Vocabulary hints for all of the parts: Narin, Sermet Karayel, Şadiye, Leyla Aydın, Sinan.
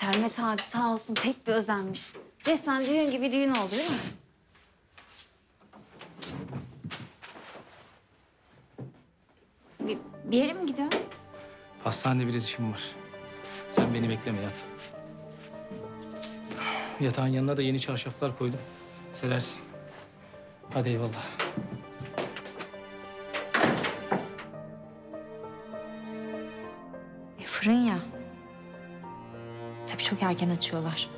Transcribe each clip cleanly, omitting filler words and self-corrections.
Sermet abi sağ olsun pek bir özenmiş. Resmen düğün gibi düğün oldu değil mi? Bir yere mi gidiyorsun? Hastanede biraz işim var. Sen beni bekleme, yat. Yatağın yanına da yeni çarşaflar koydum. Serersin. Hadi eyvallah. Fırın ya. Tabii çok erken açıyorlar.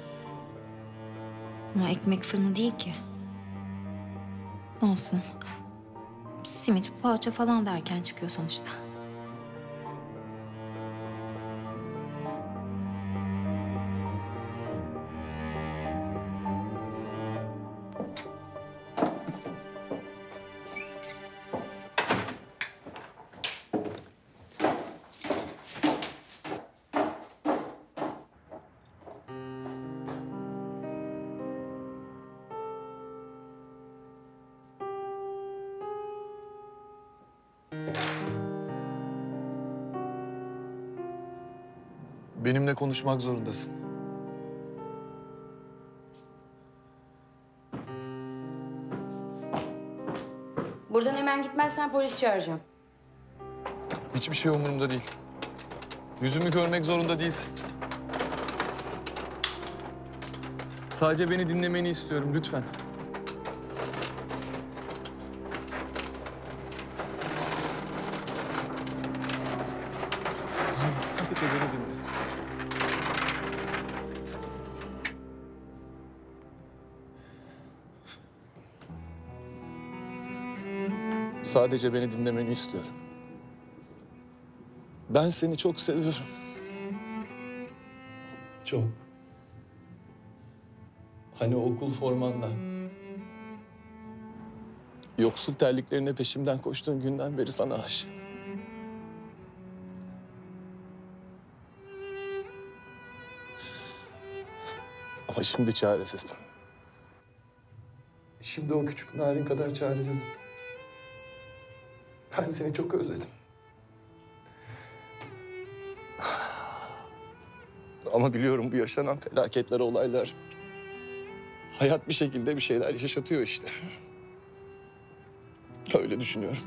Ama ekmek fırını değil ki. Olsun. Simit, poğaça falan da erken çıkıyor sonuçta. Benimle konuşmak zorundasın. Buradan hemen gitmezsen polis çağıracağım. Hiçbir şey umurumda değil. Yüzümü görmek zorunda değilsin. Sadece beni dinlemeni istiyorum lütfen. Sadece beni dinle. Sadece beni dinlemeni istiyorum. Ben seni çok seviyorum. Çok. Hani okul formanla, yoksul terliklerine peşimden koştuğun günden beri sana aşığım. Ama şimdi çaresizim. Şimdi o küçük Narin kadar çaresizim. Ben seni çok özledim. Ama biliyorum bu yaşanan felaketler, olaylar... hayat bir şekilde bir şeyler yaşatıyor işte. Öyle düşünüyorum.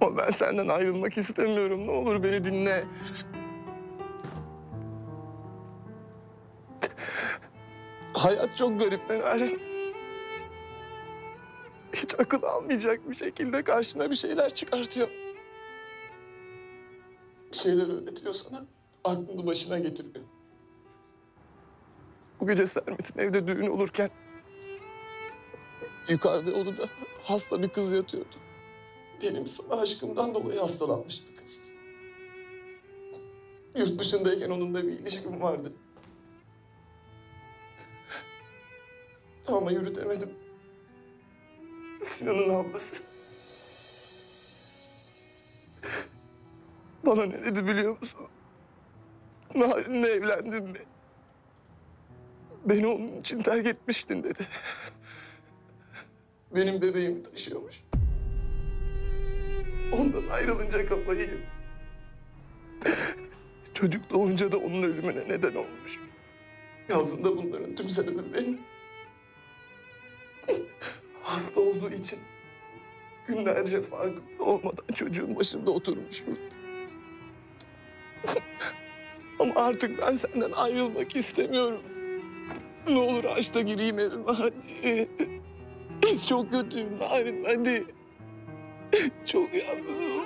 Ama ben senden ayrılmak istemiyorum. Ne olur beni dinle. Hayat çok garip Narin. Hiç akıl almayacak bir şekilde karşına bir şeyler çıkartıyor. Bir şeyler öğretiyor sana, aklını başına getiriyor. Bu gece Sermet'in evde düğün olurken... yukarıda odada hasta bir kız yatıyordu. Benim sana aşkımdan dolayı hastalanmış bir kız. Yurt dışındayken onunla bir ilişkim vardı. Ama yürütemedim. Sinan'ın ablası. Bana ne dedi biliyor musun? Narin'le evlendim mi? Beni onun için terk etmiştin dedi. Benim bebeğimi taşıyormuş. Ondan ayrılınca kafayı yedim. Çocuk doğunca da onun ölümüne neden olmuş. Aslında bunların tüm sebebi benim. Hasta olduğu için günlerce farkında olmadan çocuğun başında oturmuş yurtta. Ama artık ben senden ayrılmak istemiyorum. Ne olur aç da gireyim evime hadi. Çok kötüyüm Narin hadi. Çok yalnızım.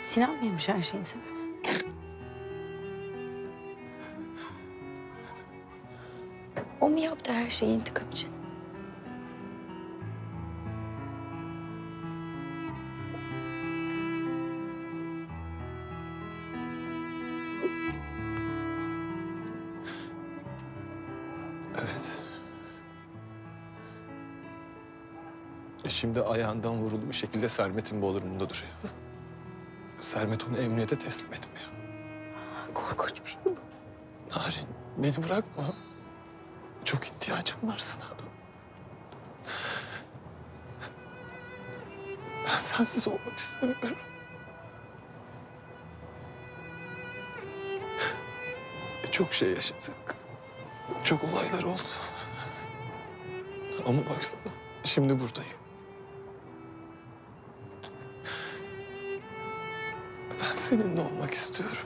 Sinan mıymış her şeyin sebebi? O mu yaptı her şeyi intikam için? Evet. Şimdi ayağından vurulmuş bir şekilde Sermet'in boğulumunda duruyor. Sermet onu emniyete teslim etmiyor. Korkunç bir şey. Narin beni bırakma. Çok ihtiyacım var sana. Ben sensiz olmak istemiyorum. Çok şey yaşadık. Çok olaylar oldu. Ama baksana şimdi buradayım. Ben seninle olmak istiyorum.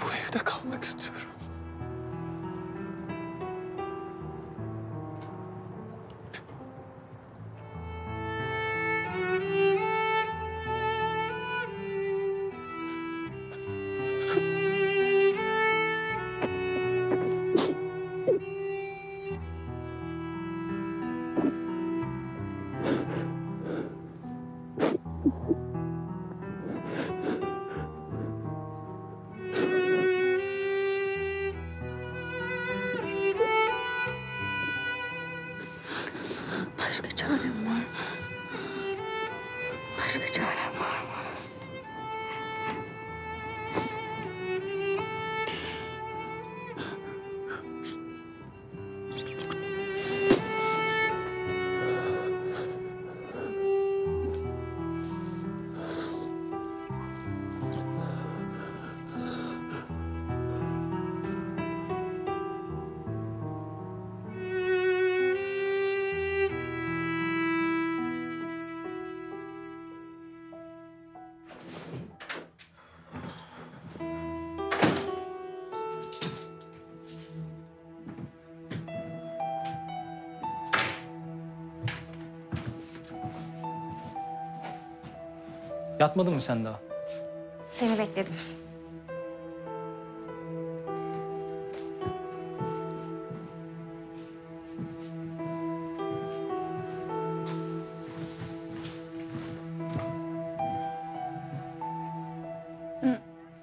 Bu evde kalmak istiyorum. Yatmadın mı sen daha? Seni bekledim.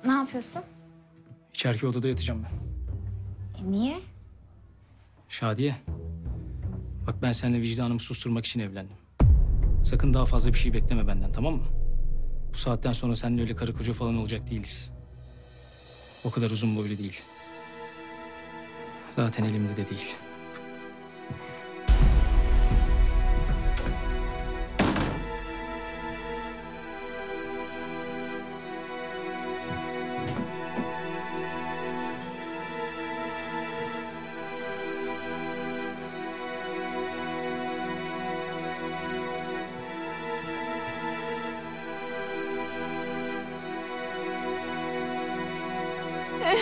Ne yapıyorsun? İçerki odada yatacağım ben. Niye? Şadiye, bak ben seninle vicdanımı susturmak için evlendim. Sakın daha fazla bir şey bekleme benden, tamam mı? Bu saatten sonra seninle öyle karı koca falan olacak değiliz. O kadar uzun boylu değil. Zaten elimde de değil.